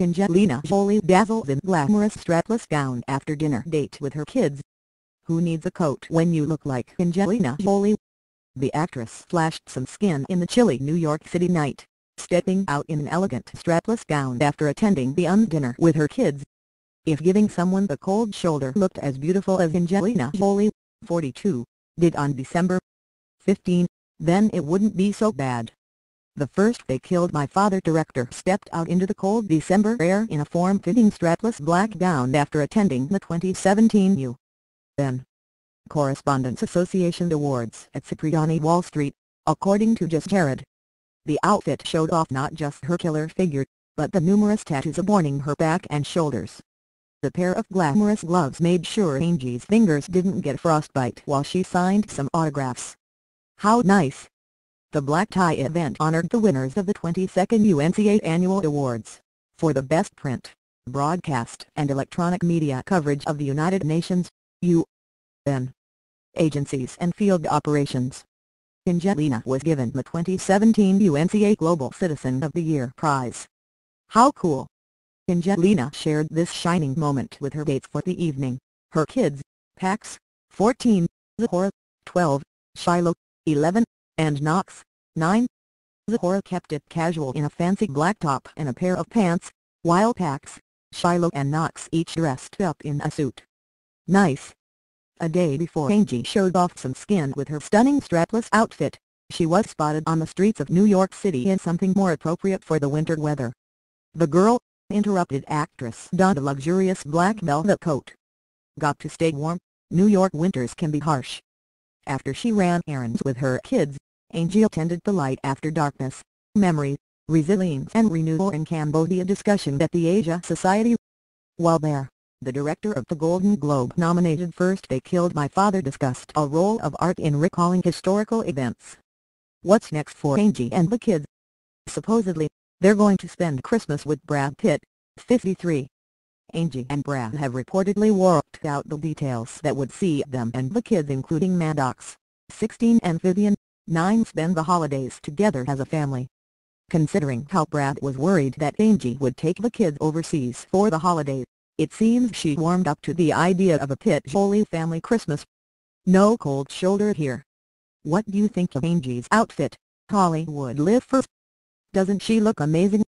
Angelina Jolie dazzled in glamorous strapless gown after dinner date with her kids. Who needs a coat when you look like Angelina Jolie? The actress flashed some skin in the chilly New York City night, stepping out in an elegant strapless gown after attending the UNCA dinner with her kids. If giving someone the cold shoulder looked as beautiful as Angelina Jolie, 42, did on December 15, then it wouldn't be so bad. The first They Killed My Father director stepped out into the cold December air in a form-fitting strapless black gown after attending the 2017 UN. Correspondents Association Awards at Cipriani Wall Street, according to Just Jared. The outfit showed off not just her killer figure, but the numerous tattoos adorning her back and shoulders. The pair of glamorous gloves made sure Angie's fingers didn't get frostbite while she signed some autographs. How nice! The black tie event honored the winners of the 22nd UNCA Annual Awards for the best print, broadcast and electronic media coverage of the United Nations, UN. Agencies and field operations. Angelina was given the 2017 UNCA Global Citizen of the Year prize. How cool! Angelina shared this shining moment with her dates for the evening, her kids, Pax, 14, Zahora, 12, Shilo, 11, and Knox, 9. Zahora kept it casual in a fancy black top and a pair of pants, while Pax, Shilo and Knox each dressed up in a suit. Nice! A day before Angie showed off some skin with her stunning strapless outfit, she was spotted on the streets of New York City in something more appropriate for the winter weather. The girl, interrupted actress, donned a luxurious black velvet coat. Got to stay warm, New York winters can be harsh. After she ran errands with her kids, Angie attended the Light After Darkness, Memory, Resilience and Renewal in Cambodia discussion at the Asia Society. While there, the director of the Golden Globe-nominated First They Killed My Father discussed a role of art in recalling historical events. What's next for Angie and the kids? Supposedly, they're going to spend Christmas with Brad Pitt, 53. Angie and Brad have reportedly worked out the details that would see them and the kids, including Maddox, 16, and Vivian, 9, spend the holidays together as a family. Considering how Brad was worried that Angie would take the kids overseas for the holidays, it seems she warmed up to the idea of a Pitt-Jolie family Christmas. No cold shoulder here. What do you think of Angie's outfit? Hollywood live first. Doesn't she look amazing?